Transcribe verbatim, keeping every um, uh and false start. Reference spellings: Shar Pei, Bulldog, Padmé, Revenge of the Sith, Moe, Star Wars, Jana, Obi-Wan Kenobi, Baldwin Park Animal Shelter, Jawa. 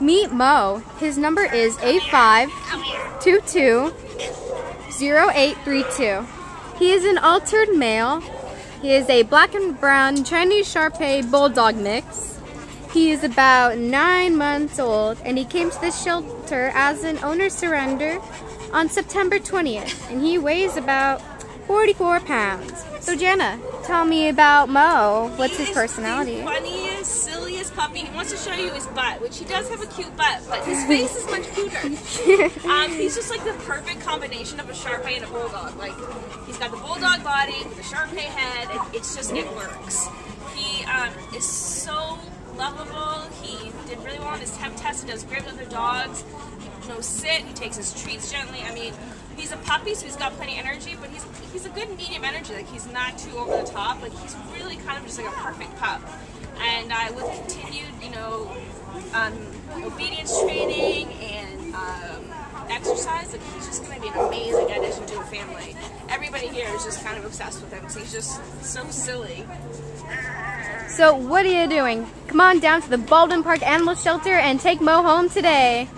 Meet Moe. His number is eight five two two zero eight three two. He is an altered male. He is a black and brown Chinese Shar Pei Bulldog mix. He is about nine months old, and he came to the shelter as an owner surrender on September twentieth, and he weighs about forty-four pounds. So Jana, tell me about Moe. What's his personality? Funniest, silliest puppy. He wants to show you his butt, which he does have a cute butt, but his face is much cuter. Um, he's just like the perfect combination of a Shar Pei and a Bulldog. Like, he's got the Bulldog body, the Shar Pei head, and it's just, it works. He um, is so lovable. He did really well on his temp test. He does great with other dogs. He knows sit. He takes his treats gently. I mean, he's a puppy, so he's got plenty of energy, but he's he's a good medium energy. Like, he's not too over the top. Like, he's really kind of just like a perfect pup. And uh, with continued, you know, um, obedience training and um, exercise, like, he's just going to be an amazing addition to a family. Everybody here is just kind of obsessed with him because he's just so silly. So what are you doing? Come on down to the Baldwin Park Animal Shelter and take Moe home today.